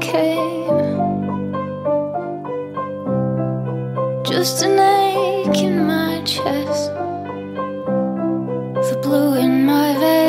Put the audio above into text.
came, just an ache in my chest, the blue in my veins.